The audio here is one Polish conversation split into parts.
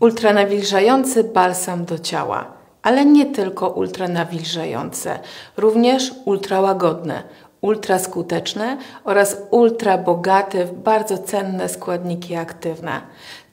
Ultranawilżający balsam do ciała, ale nie tylko ultranawilżające, również ultrałagodne, ultraskuteczne oraz ultrabogate w bardzo cenne składniki aktywne.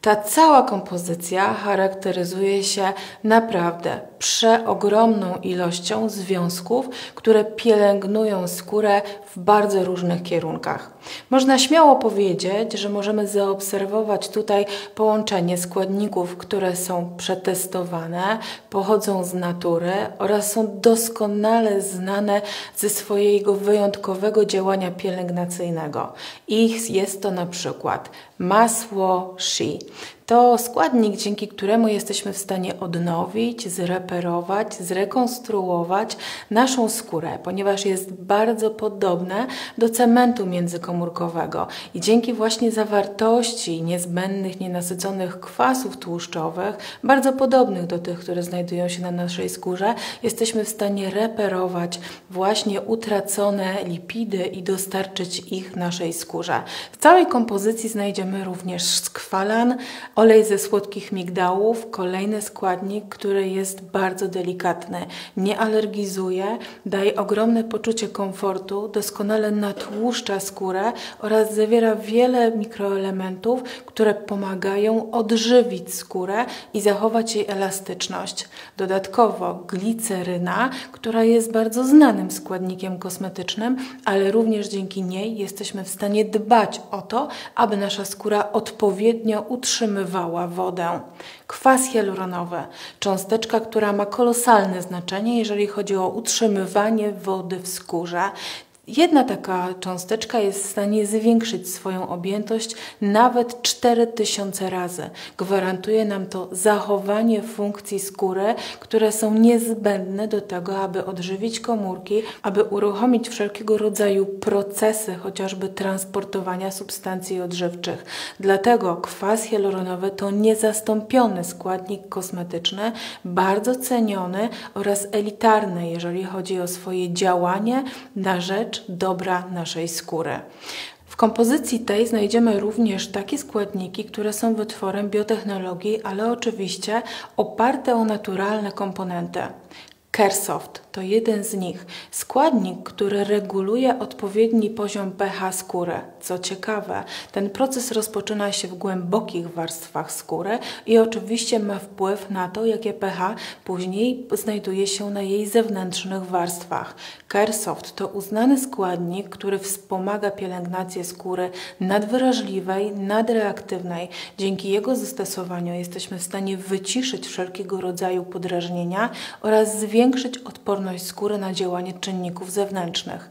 Ta cała kompozycja charakteryzuje się naprawdę przeogromną ilością związków, które pielęgnują skórę w bardzo różnych kierunkach. Można śmiało powiedzieć, że możemy zaobserwować tutaj połączenie składników, które są przetestowane, pochodzą z natury oraz są doskonale znane ze swojego wyjątkowego działania pielęgnacyjnego. Ich jest to na przykład masło Shea. To składnik, dzięki któremu jesteśmy w stanie odnowić, zreperować, zrekonstruować naszą skórę, ponieważ jest bardzo podobne do cementu międzykomórkowego i dzięki właśnie zawartości niezbędnych, nienasyconych kwasów tłuszczowych, bardzo podobnych do tych, które znajdują się na naszej skórze, jesteśmy w stanie reperować właśnie utracone lipidy i dostarczyć ich naszej skórze. W całej kompozycji znajdziemy również skwalan, olej ze słodkich migdałów, kolejny składnik, który jest bardzo delikatny, nie alergizuje, daje ogromne poczucie komfortu, doskonale natłuszcza skórę oraz zawiera wiele mikroelementów, które pomagają odżywić skórę i zachować jej elastyczność. Dodatkowo gliceryna, która jest bardzo znanym składnikiem kosmetycznym, ale również dzięki niej jesteśmy w stanie dbać o to, aby nasza skóra odpowiednio utrzymywała wodę. Kwas hialuronowy, cząsteczka, która ma kolosalne znaczenie, jeżeli chodzi o utrzymywanie wody w skórze. Jedna taka cząsteczka jest w stanie zwiększyć swoją objętość nawet 4000 razy. Gwarantuje nam to zachowanie funkcji skóry, które są niezbędne do tego, aby odżywić komórki, aby uruchomić wszelkiego rodzaju procesy, chociażby transportowania substancji odżywczych. Dlatego kwas hialuronowy to niezastąpiony składnik kosmetyczny, bardzo ceniony oraz elitarny, jeżeli chodzi o swoje działanie na rzecz dobra naszej skóry. W kompozycji tej znajdziemy również takie składniki, które są wytworem biotechnologii, ale oczywiście oparte o naturalne komponenty. CareSoft to jeden z nich. Składnik, który reguluje odpowiedni poziom pH skóry. Co ciekawe, ten proces rozpoczyna się w głębokich warstwach skóry i oczywiście ma wpływ na to, jakie pH później znajduje się na jej zewnętrznych warstwach. CareSoft to uznany składnik, który wspomaga pielęgnację skóry nadwrażliwej, nadreaktywnej. Dzięki jego zastosowaniu jesteśmy w stanie wyciszyć wszelkiego rodzaju podrażnienia oraz zwiększyć odporność skóry na działanie czynników zewnętrznych.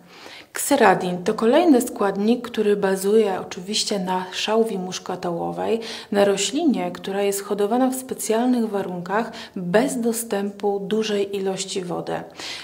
Xeradin to kolejny składnik, który bazuje oczywiście na szałwi muszkatołowej, na roślinie, która jest hodowana w specjalnych warunkach bez dostępu dużej ilości wody.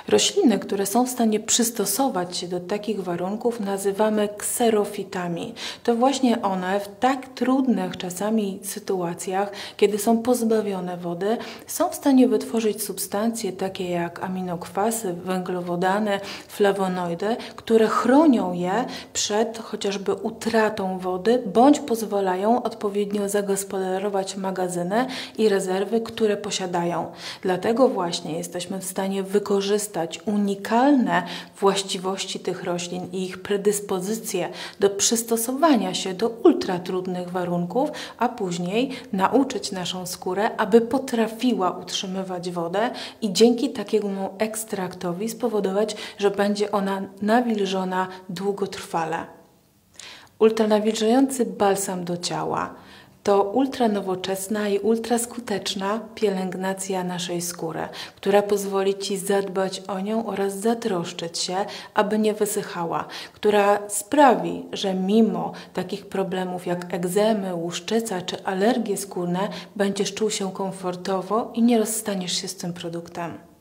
Rośliny, które są w stanie przystosować się do takich warunków, nazywamy kserofitami. To właśnie one w tak trudnych czasami sytuacjach, kiedy są pozbawione wody, są w stanie wytworzyć substancje takie jak aminokwasy, węglowodany, flawonoidy, które chronią je przed chociażby utratą wody bądź pozwalają odpowiednio zagospodarować magazyny i rezerwy, które posiadają. Dlatego właśnie jesteśmy w stanie wykorzystać unikalne właściwości tych roślin i ich predyspozycje do przystosowania się do ultratrudnych warunków, a później nauczyć naszą skórę, aby potrafiła utrzymywać wodę i dzięki takiemu ekstraktowi spowodować, że będzie ona nawilżona długotrwale. Ultranawilżający balsam do ciała to ultranowoczesna i ultraskuteczna pielęgnacja naszej skóry, która pozwoli Ci zadbać o nią oraz zatroszczyć się, aby nie wysychała, która sprawi, że mimo takich problemów jak egzemy, łuszczyca czy alergie skórne będziesz czuł się komfortowo i nie rozstaniesz się z tym produktem.